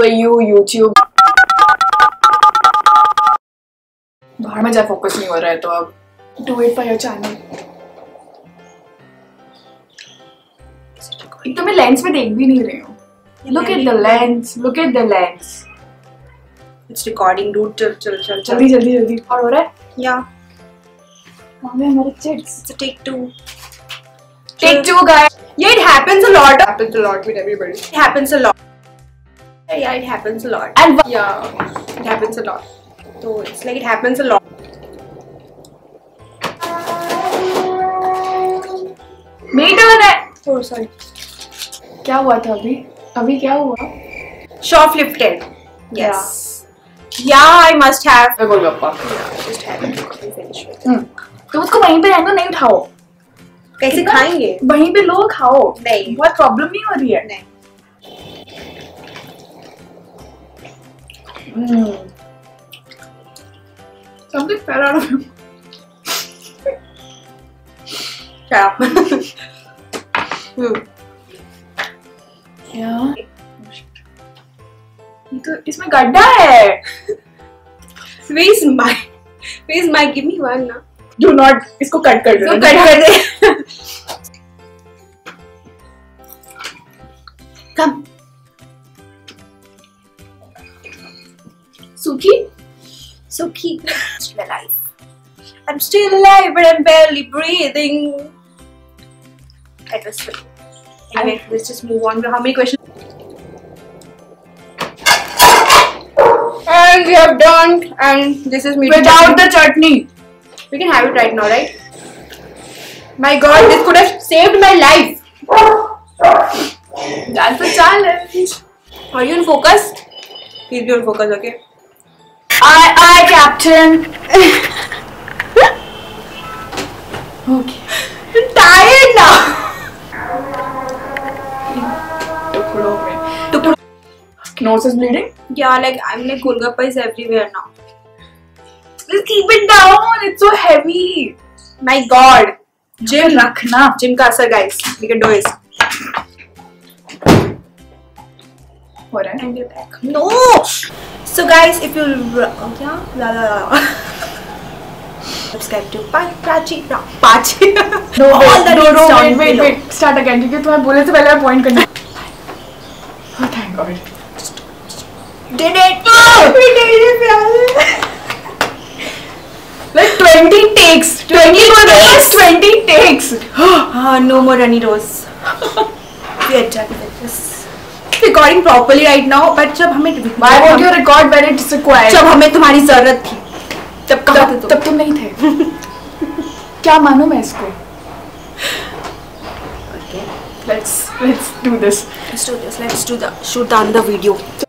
for you, YouTube. बाहर में जा focus नहीं हो रहा है तो अब do it for your channel. एक तो मैं lens में देख भी नहीं रही हूँ. Look at the lens. Look at the lens. It's recording, dude. चल चल चल चल जल्दी जल्दी. और हो रहा है? Yeah. मामे हमारे chits. It's a take two. Take two, guys. Yeah, it happens a lot. It happens a lot with everybody. It happens a lot. Yeah, it happens a lot. And yeah, it happens a lot. So it's like it happens a lot. Made on it. Oh sorry. क्या हुआ था अभी? अभी क्या हुआ? Shop lifted. Yes. Yeah, I must have. The Gol Gappa. Yeah, just have it. Finish it. तो उसको वहीं पे रहने नहीं उठाओ. कैसे खाएंगे? वहीं पे लोग खाओ. नहीं. बहुत प्रॉब्लम नहीं हो रही है. नहीं. Something fell out of him. Yeah. Yeah. तो इसमें गड्ढा है. Where's my? Give me one ना. Do not. इसको कट कर दो. कट कर दे. Come. So key. I'm still alive, but I'm barely breathing. It was fun. Anyway, let's just move on. How many questions? And we have done. And this is me without the chutney. We can have it right now, right? My God, this could have saved my life. That's a challenge. Are you in focus? Please be on focus, okay? I captain. Okay. I'm tired now. Tukdo. Nose is bleeding. Yeah, I'm like Gol Gappa is everywhere now. Just keep it down. It's so heavy. My God. Gym rakhna. Gym ka asar, guys. We can do this. What? And you're back. No. So guys, if you subscribe to Pachi. No, wait. Start again. क्योंकि तुम्हें बोलने से पहले point करना. Oh thank God. Did it? We did it, yaar. Like 20 takes. 20 takes. No more runny rose. We are done with this. Recording properly right now, but जब हमें why won't you record when it's required? जब हमें तुम्हारी ज़रूरत थी, तब तुम नहीं थे. क्या मानूँ मैं इसको? Okay, let's do this. Let's do the shoot and the video.